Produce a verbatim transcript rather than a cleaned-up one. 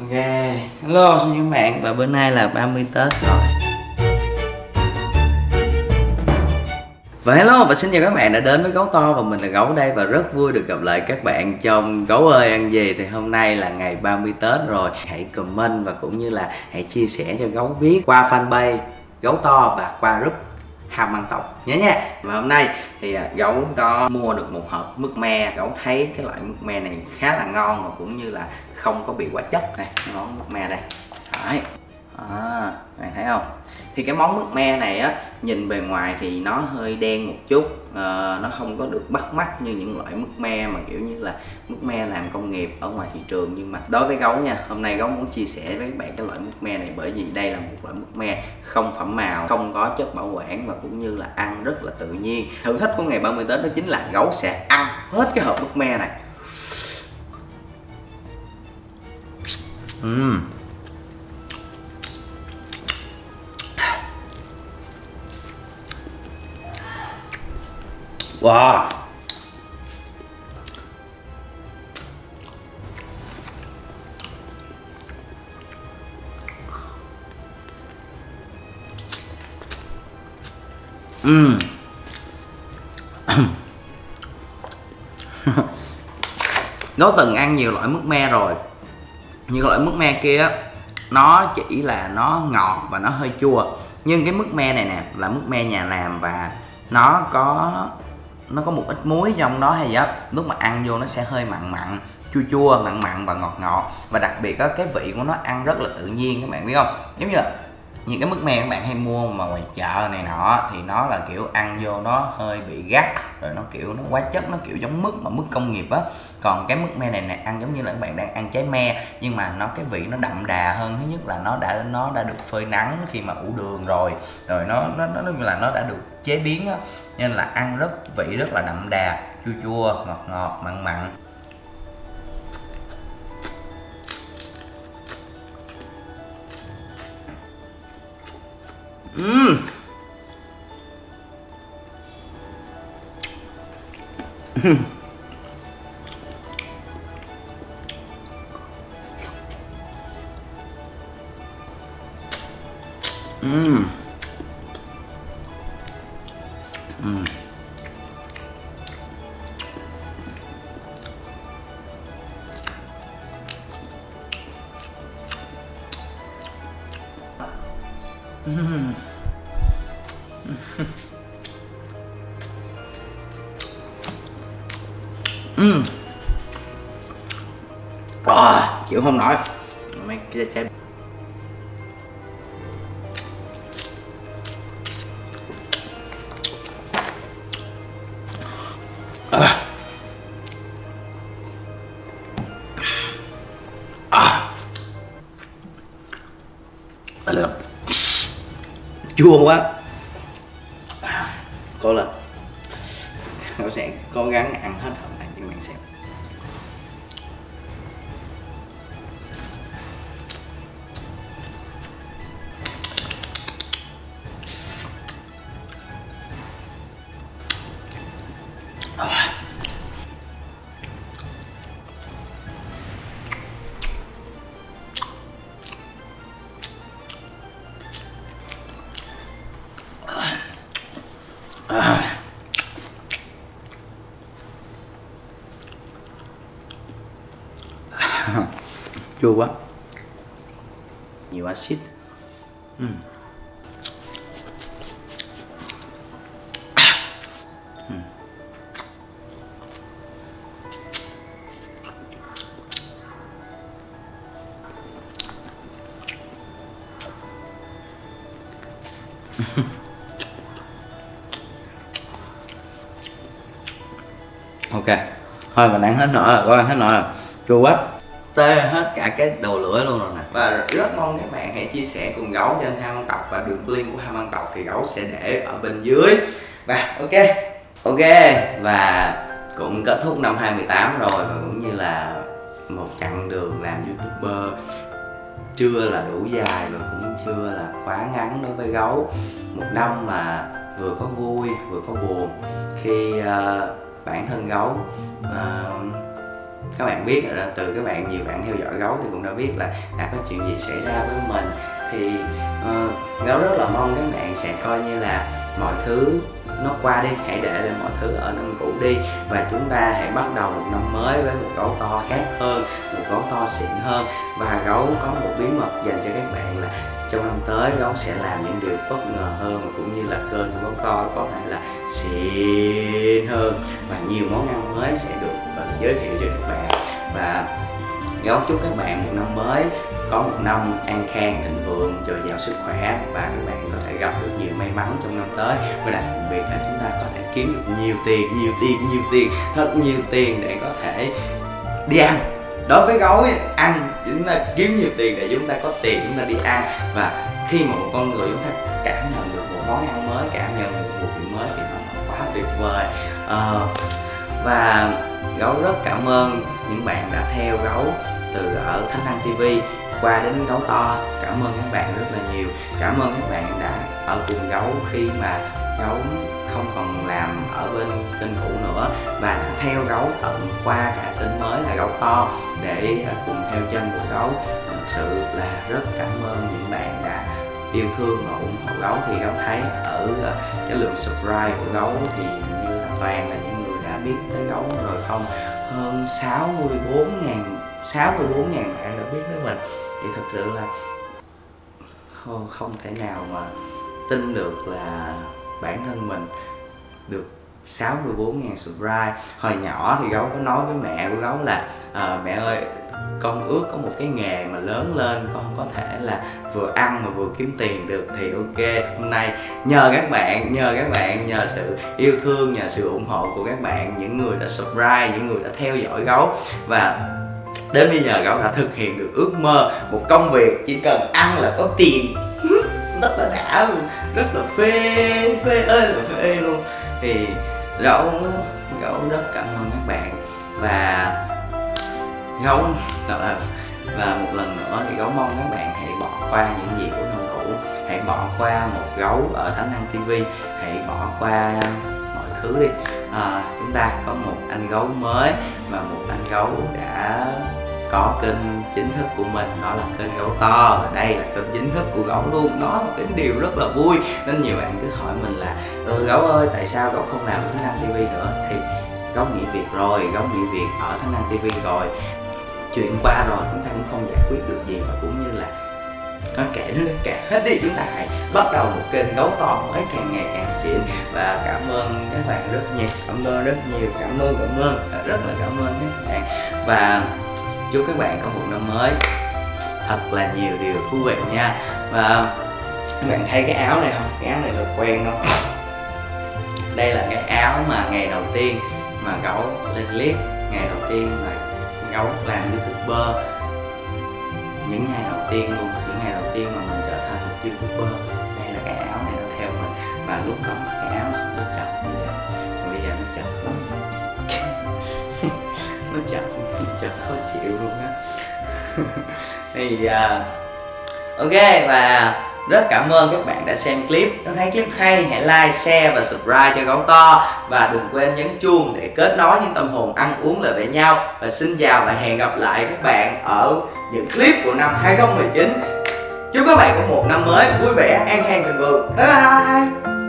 Ok, hello xin chào các bạn. Và bữa nay là ba mươi Tết rồi. Và hello và xin chào các bạn đã đến với Gấu To. Và mình là Gấu đây và rất vui được gặp lại các bạn trong Gấu ơi ăn gì. Thì hôm nay là ngày ba mươi Tết rồi. Hãy comment và cũng như là hãy chia sẻ cho Gấu biết qua fanpage Gấu To và qua group Ham Ăn Tộc nhớ nha. Và hôm nay thì Gấu có mua được một hộp mứt me. Gấu thấy cái loại mứt me này khá là ngon và cũng như là không có bị hóa chất. Này, cái món mứt me đây. Đấy. À, bạn thấy không? Thì cái món mứt me này á, nhìn bề ngoài thì nó hơi đen một chút, à, nó không có được bắt mắt như những loại mứt me mà kiểu như là mứt me làm công nghiệp ở ngoài thị trường. Nhưng mà đối với Gấu nha, hôm nay Gấu muốn chia sẻ với các bạn cái loại mứt me này, bởi vì đây là một loại mứt me không phẩm màu, không có chất bảo quản và cũng như là ăn rất là tự nhiên. Thử thách của ngày ba mươi Tết đó chính là Gấu sẽ ăn hết cái hộp mứt me này. uhm. Wow. Ừm. Nó từng ăn nhiều loại mứt me rồi. Như loại mứt me kia nó chỉ là nó ngọt và nó hơi chua. Nhưng cái mứt me này nè là mứt me nhà làm và nó có nó có một ít muối trong đó hay gì á, lúc mà ăn vô nó sẽ hơi mặn mặn, chua chua, mặn mặn và ngọt ngọt. Và đặc biệt á, cái vị của nó ăn rất là tự nhiên các bạn biết không? Giống như là những cái mứt me các bạn hay mua mà ngoài chợ này nọ thì nó là kiểu ăn vô nó hơi bị gắt, rồi nó kiểu nó quá chất, nó kiểu giống mứt mà mứt công nghiệp á. Còn cái mứt me này này ăn giống như là các bạn đang ăn trái me, nhưng mà nó cái vị nó đậm đà hơn. Thứ nhất là nó đã nó đã được phơi nắng khi mà ủ đường rồi, rồi nó nó nó, nó là nó đã được chế biến á, nên là ăn rất vị rất là đậm đà, chua chua, ngọt ngọt, mặn mặn. Uhm. Uhm. Uhm. Uhm. uhm. À, chịu không nổi mấy cái trái. à. À. À, được. Chua quá. Cố lên, Gấu sẽ cố gắng ăn hết hộp này cho bạn xem. À. À. Chua quá, nhiều axit. ừ. à. ừ. Ok, thôi mình ăn hết nọ rồi, con ăn hết nọ rồi, chua quá, tê hết cả cái đầu lưỡi luôn rồi nè. Và rất mong các bạn hãy chia sẻ cùng Gấu trên Ham Ăn Tộc và đường link của Ham Ăn Tộc thì Gấu sẽ để ở bên dưới. Và ok, ok và cũng kết thúc năm hai không một tám rồi, và cũng như là một chặng đường làm YouTuber chưa là đủ dài và cũng chưa là quá ngắn đối với Gấu. Một năm mà vừa có vui vừa có buồn khi uh, bản thân Gấu uh, các bạn biết rồi, từ các bạn nhiều bạn theo dõi Gấu thì cũng đã biết là đã có chuyện gì xảy ra với mình. Thì uh, Gấu rất là mong các bạn sẽ coi như là mọi thứ nó qua đi, hãy để lại mọi thứ ở năm cũ đi, và chúng ta hãy bắt đầu một năm mới với một Gấu To khác hơn, một Gấu To xịn hơn. Và Gấu có một bí mật dành cho các bạn là trong năm tới Gấu sẽ làm những điều bất ngờ hơn, và cũng như là kênh của Gấu To có thể là xịn hơn, và nhiều món ăn mới sẽ được giới thiệu cho các bạn. Và Gấu chúc các bạn một năm mới có một năm an khang, thịnh vượng, dồi dào sức khỏe, và các bạn có thể gặp được nhiều may mắn trong năm tới. Và đặc biệt là chúng ta có thể kiếm được nhiều tiền, nhiều tiền, nhiều tiền, thật nhiều tiền để có thể đi ăn. Đối với Gấu ấy, ăn chúng ta kiếm nhiều tiền để chúng ta có tiền chúng ta đi ăn, và khi mà một con người chúng ta cảm nhận được một món ăn mới, cảm nhận được một điều mới thì nó quá tuyệt vời. À, và Gấu rất cảm ơn những bạn đã theo Gấu từ ở Thánh Ăn ti vi qua đến Gấu To. Cảm ơn các bạn rất là nhiều. Cảm ơn các bạn đã ở cùng Gấu khi mà Gấu không còn làm ở bên kênh cũ nữa, và đã theo Gấu tận qua cả kênh mới là Gấu To để cùng theo chân của Gấu. Thật sự là rất cảm ơn những bạn đã yêu thương và ủng hộ Gấu. Thì Gấu thấy ở cái lượng subscribe của Gấu thì như là toàn là những người đã biết tới Gấu rồi không, hơn sáu mươi bốn nghìn bạn đã biết với mình. Thì thật sự là không, không thể nào mà tin được là bản thân mình được sáu mươi bốn nghìn subscribe. Hồi nhỏ thì Gấu có nói với mẹ của Gấu là à, mẹ ơi, con ước có một cái nghề mà lớn lên con có thể là vừa ăn mà vừa kiếm tiền được. Thì ok, hôm nay nhờ các bạn, nhờ các bạn, nhờ sự yêu thương, nhờ sự ủng hộ của các bạn, những người đã subscribe, những người đã theo dõi Gấu, và đến bây giờ Gấu đã thực hiện được ước mơ một công việc chỉ cần ăn là có tiền, rất là đã, rất là phê, phê ơi là phê luôn. Thì Gấu, Gấu rất cảm ơn các bạn. Và Gấu là, và một lần nữa thì Gấu mong các bạn hãy bỏ qua những gì của năm cũ, hãy bỏ qua một Gấu ở Thánh Ăn ti vi, hãy bỏ qua mọi thứ đi. À, chúng ta có một anh Gấu mới và một anh Gấu đã có kênh chính thức của mình, đó là kênh Gấu To, và đây là kênh chính thức của Gấu luôn. Đó là cái điều rất là vui. Nên nhiều bạn cứ hỏi mình là ừ, Gấu ơi, tại sao Gấu không làm Thánh Ăn ti vi nữa? Thì Gấu nghỉ việc rồi, Gấu nghỉ việc ở Thánh Ăn ti vi rồi. Chuyện qua rồi chúng ta cũng không giải quyết được gì, và cũng như là nó kể nó kể hết đi, chúng ta hãy bắt đầu một kênh Gấu To mới càng ngày càng xịn. Và cảm ơn các bạn rất nhiều, cảm ơn rất nhiều, cảm ơn cảm ơn rất là cảm ơn các bạn. Và chúc các bạn có một năm mới thật là nhiều điều thú vị nha. Và các bạn thấy cái áo này không? Cái áo này là quen không? Đây là cái áo mà ngày đầu tiên mà Gấu lên clip, ngày đầu tiên mà Gấu làm YouTuber, những ngày đầu tiên luôn, những ngày đầu tiên mà mình trở thành một YouTuber. Đây là cái áo này nó theo mình, và lúc đó cái áo nó chật như vậy, bây giờ nó chật lắm, nó chật, chật khó chịu luôn á. Thì uh, ok, và rất cảm ơn các bạn đã xem clip. Nếu thấy clip hay hãy like, share và subscribe cho Gấu To, và đừng quên nhấn chuông để kết nối những tâm hồn ăn uống lại với nhau. Và xin chào và hẹn gặp lại các bạn ở những clip của năm hai không một chín. Chúc các bạn có một năm mới vui vẻ, an khang, thịnh vượng. Bye bye.